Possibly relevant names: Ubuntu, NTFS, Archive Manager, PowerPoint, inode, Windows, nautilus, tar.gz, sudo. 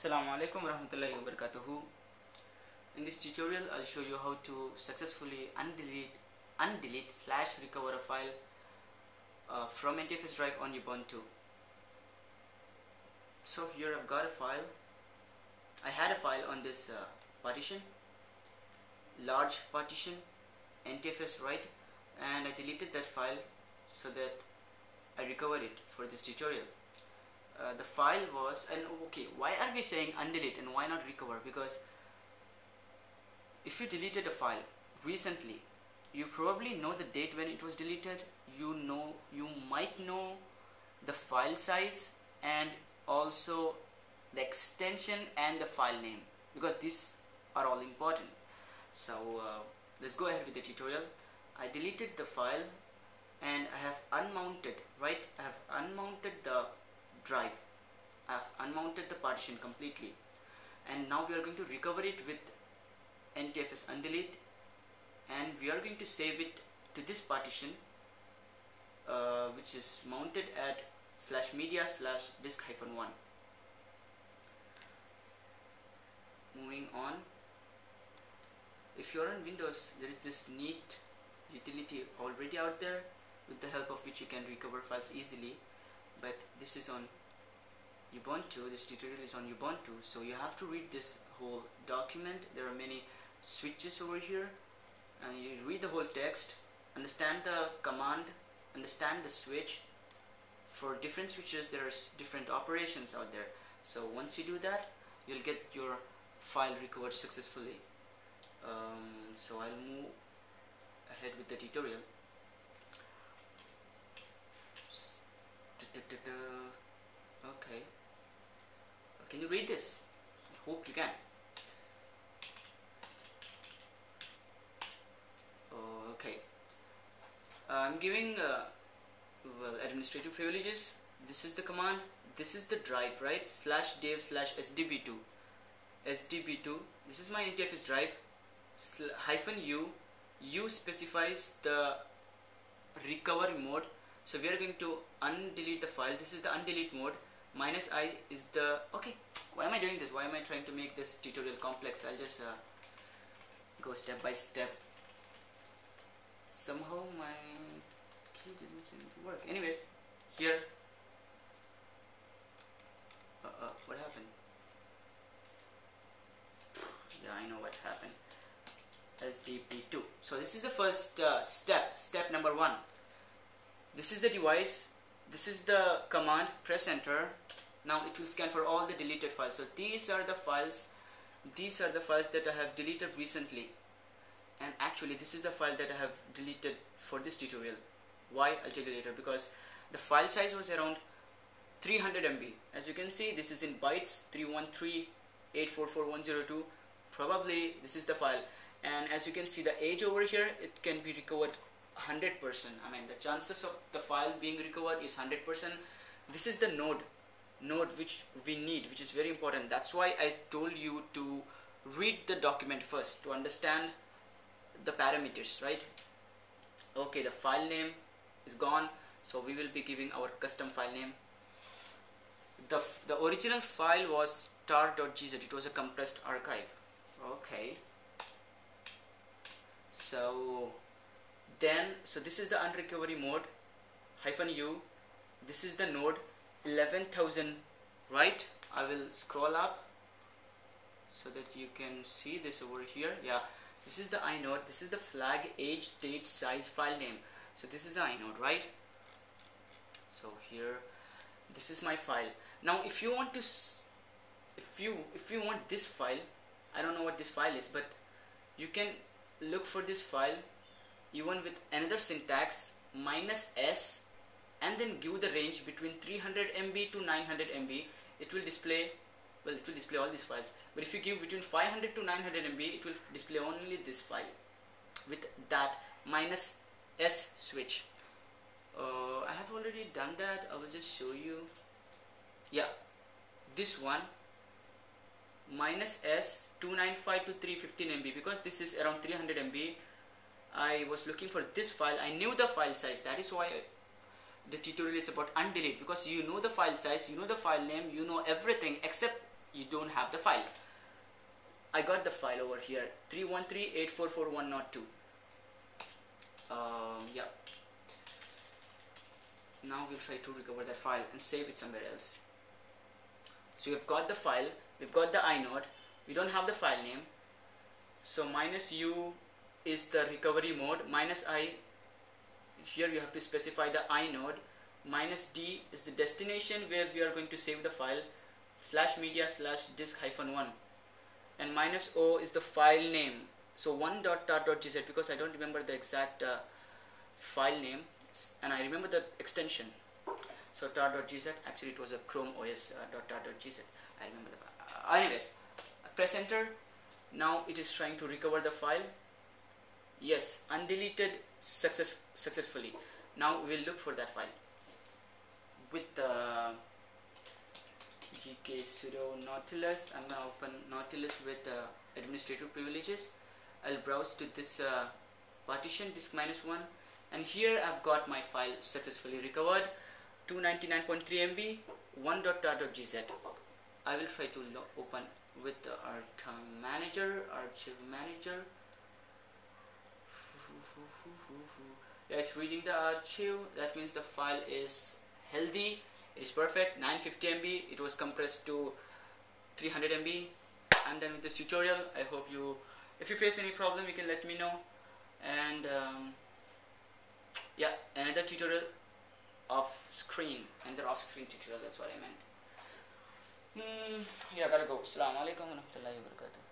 Assalamu alaikum warahmatullahi wabarakatuh. In this tutorial I'll show you how to successfully undelete/recover a file from NTFS drive on Ubuntu. So here I've got a file. I had a file on this partition, large partition, NTFS write, and I deleted that file so that I recovered it for this tutorial. The file was, and okay, why are we saying undelete and why not recover? Because if you deleted a file recently, you probably know the date when it was deleted, you might know the file size and also the extension and the file name, because these are all important. So let's go ahead with the tutorial. I deleted the file and I have unmounted, right? I have unmounted the drive. I have unmounted the partition completely, and now we are going to recover it with NTFS undelete, and we are going to save it to this partition which is mounted at /media/disk-1. Moving on, if you are on Windows, there is this neat utility already out there with the help of which you can recover files easily, but this is on Ubuntu. This tutorial is on Ubuntu, so you have to read this whole document. There are many switches over here, and you read the whole text, understand the command, understand the switch. For different switches there are different operations out there, so once you do that, you'll get your file recovered successfully. So I'll move ahead with the tutorial. Okay, can you read this? I hope you can. Okay, I'm giving well, administrative privileges. This is the command, this is the drive, right? /dev/sdb2, sdb2, this is my NTFS drive, -u specifies the recovery mode. So we are going to undelete the file. This is the undelete mode. -i is the, okay, why am I doing this? Why am I trying to make this tutorial complex? I'll just go step by step. Somehow my key doesn't seem to work. Anyways, here, what happened? Yeah, I know what happened. SDP2. So this is the first step number 1. This is the device, this is the command, press enter. Now it will scan for all the deleted files. So these are the files that I have deleted recently, and actually this is the file that I have deleted for this tutorial. Why? I'll tell you later, because the file size was around 300 MB. As you can see, this is in bytes, 313844102. Probably this is the file, and as you can see the age over here, it can be recovered 100%. I mean, the chances of the file being recovered is 100%. This is the node which we need, which is very important. That's why I told you to read the document first to understand the parameters, right? Okay, the file name is gone, so we will be giving our custom file name. The original file was tar.gz. it was a compressed archive. Okay, so then, so this is the unrecovery mode, -u, this is the node, 11,000, right? I will scroll up so that you can see this over here. Yeah, this is the inode, this is the flag, age, date, size, file name. So this is the inode, right? So here, this is my file. Now if you want to, if you want this file, I don't know what this file is, but you can look for this file even with another syntax, -s, and then give the range between 300 MB to 900 MB. It will display, well, it will display all these files, but if you give between 500 to 900 MB, it will display only this file with that -s switch. I have already done that. I will just show you. Yeah, this one, -s 295 to 315 MB, because this is around 300 MB. I was looking for this file. I knew the file size. That is why the tutorial is about undelete, because you know the file size, you know the file name, you know everything, except you don't have the file. I got the file over here, 313.844.102. Yeah. Now we'll try to recover that file and save it somewhere else. So we've got the file, we've got the inode, we don't have the file name. So -u is the recovery mode, -i, here you have to specify the inode, -d is the destination where we are going to save the file, /media/disk-1, and -o is the file name. So 1.tar.gz, because I don't remember the exact file name, and I remember the extension. So tar.gz, actually it was a Chrome OS .tar.gz, I remember the anyways, press enter. Now it is trying to recover the file. Yes, undeleted successfully. Now we will look for that file with gk sudo nautilus. I'm gonna open nautilus with administrative privileges. I'll browse to this partition, disk-1, and here I've got my file successfully recovered, 299.3 MB, 1.tar.gz. I will try to open with the Archive Manager. Yeah, it's reading the archive. That means the file is healthy, it is perfect, 950 MB, it was compressed to 300 MB. I'm done with this tutorial. I hope you, if you face any problem, you can let me know. And yeah, another tutorial off-screen tutorial, that's what I meant. Yeah, gotta go. Assalamualaikum warahmatullahi wabarakatuh.